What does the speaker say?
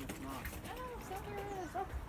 It's not. No, so there is. Okay.